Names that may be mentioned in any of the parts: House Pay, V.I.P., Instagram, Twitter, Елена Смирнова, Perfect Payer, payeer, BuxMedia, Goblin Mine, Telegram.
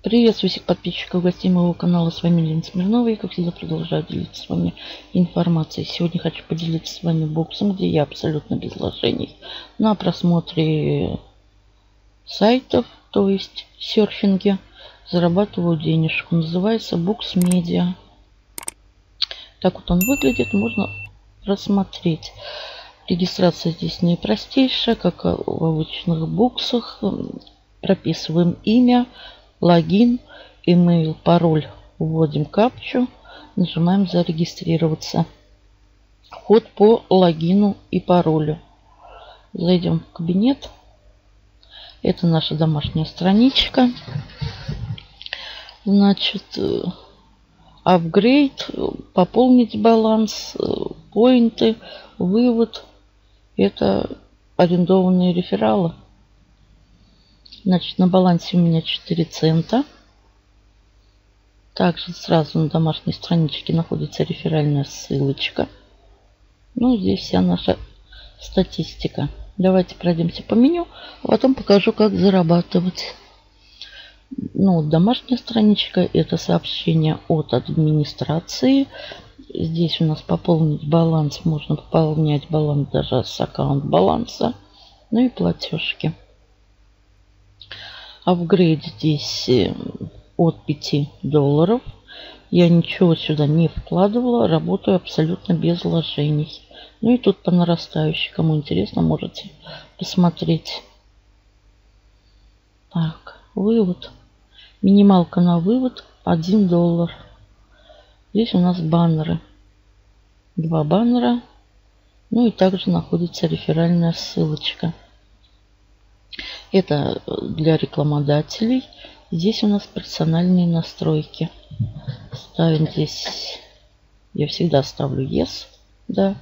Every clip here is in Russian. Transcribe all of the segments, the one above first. Приветствую всех подписчиков, гостей моего канала. С вами Елена Смирнова. И как всегда продолжаю делиться с вами информацией. Сегодня хочу поделиться с вами боксом, где я абсолютно без вложений на просмотре сайтов, то есть серфинге, зарабатываю денежку. Называется BuxMedia. Так вот он выглядит, можно просмотреть. Регистрация здесь не простейшая, как в обычных буксах. Прописываем имя, логин, email, пароль, вводим капчу, нажимаем зарегистрироваться. Вход по логину и паролю. Зайдем в кабинет. Это наша домашняя страничка. Значит, апгрейд, пополнить баланс, поинты, вывод. Это арендованные рефералы. Значит, на балансе у меня 4 цента. Также сразу на домашней страничке находится реферальная ссылочка. Ну, здесь вся наша статистика. Давайте пройдемся по меню, а потом покажу, как зарабатывать. Ну, домашняя страничка – это сообщение от администрации. Здесь у нас пополнить баланс. Можно пополнять баланс даже с аккаунт баланса. Ну и платежки. Апгрейд здесь от $5. Я ничего сюда не вкладывала. Работаю абсолютно без вложений. Ну и тут по нарастающей. Кому интересно, можете посмотреть. Так, вывод. Минималка на вывод $1. Здесь у нас баннеры. 2 баннера. Ну и также находится реферальная ссылочка. Это для рекламодателей. Здесь у нас персональные настройки. Ставим здесь. Я всегда ставлю yes. Да.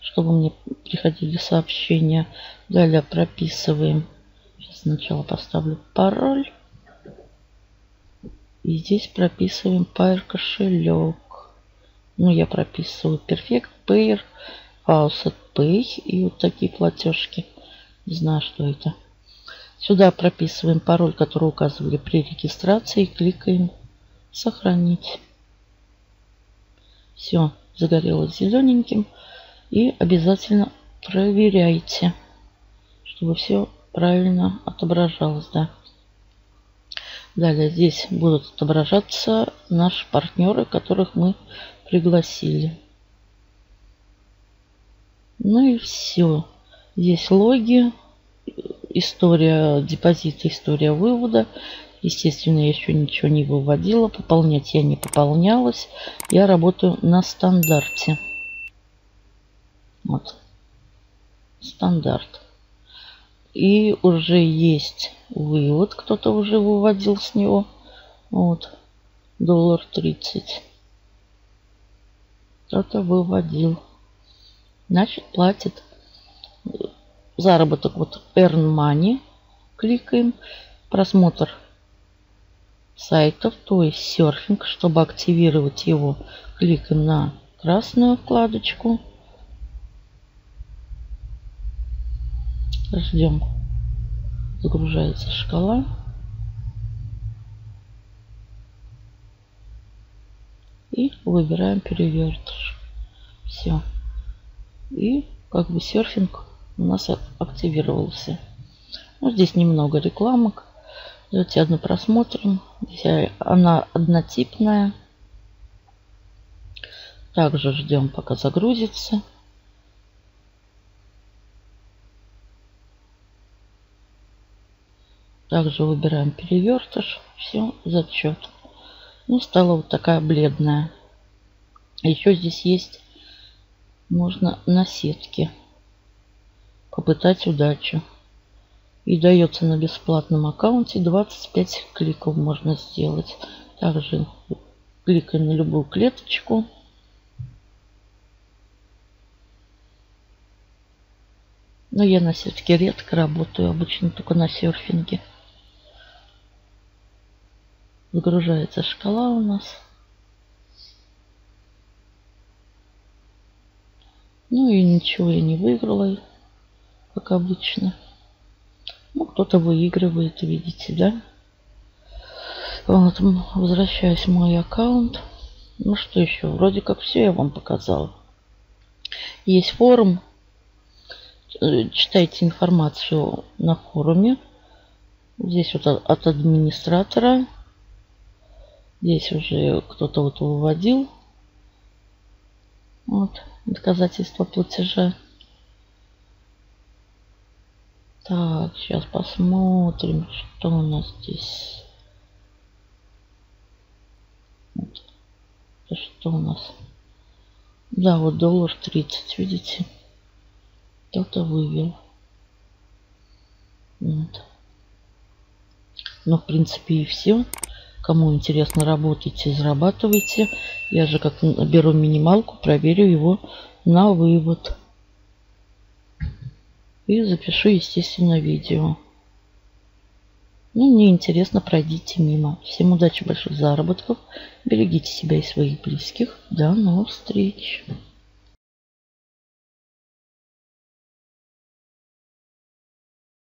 Чтобы мне приходили сообщения. Далее прописываем. Сейчас сначала поставлю пароль. И здесь прописываем Payer кошелек. Ну, я прописываю Perfect Payer, House Pay и вот такие платежки. Не знаю, что это. Сюда прописываем пароль, который указывали при регистрации. И кликаем «Сохранить». Все, загорелось зелененьким. И обязательно проверяйте, чтобы все правильно отображалось. Да. Далее здесь будут отображаться наши партнеры, которых мы пригласили. Ну и все. Здесь логи. История депозита, история вывода. Естественно, я еще ничего не выводила. Пополнять я не пополнялась. Я работаю на стандарте. Вот. Стандарт. И уже есть вывод. Кто-то уже выводил с него. Вот. $30. Кто-то выводил. Значит, платит. Заработок, вот Earn Money, кликаем, просмотр сайтов, то есть серфинг. Чтобы активировать его, кликаем на красную вкладочку, ждем, загружается шкала. И выбираем перевертыш. Все. И как бы серфинг у нас активировался. Ну, здесь немного рекламок. Давайте одну просмотрим. Здесь она однотипная. Также ждем, пока загрузится. Также выбираем перевертыш. Все, зачет. Ну, стала вот такая бледная. Еще здесь есть. Можно на сетке попытать удачу. И дается на бесплатном аккаунте 25 кликов можно сделать. Также кликаем на любую клеточку. Но я на сетке редко работаю, обычно только на серфинге. Загружается шкала у нас. Ну и ничего я не выиграла. Как обычно. Ну, кто-то выигрывает, видите, да? Вот, возвращаюсь в мой аккаунт. Ну что еще? Вроде как все я вам показала. Есть форум. Читайте информацию на форуме. Здесь вот от администратора. Здесь уже кто-то вот выводил. Вот. Доказательства платежа. Так, сейчас посмотрим, что у нас здесь. Вот. Что у нас? Да, вот $30, видите? Кто-то вывел. Вот. Ну, в принципе, и все. Кому интересно, работайте, зарабатывайте. Я же как беру минималку, проверю его на вывод. И запишу, естественно, видео. Ну, мне интересно, пройдите мимо. Всем удачи, больших заработков. Берегите себя и своих близких. До новых встреч.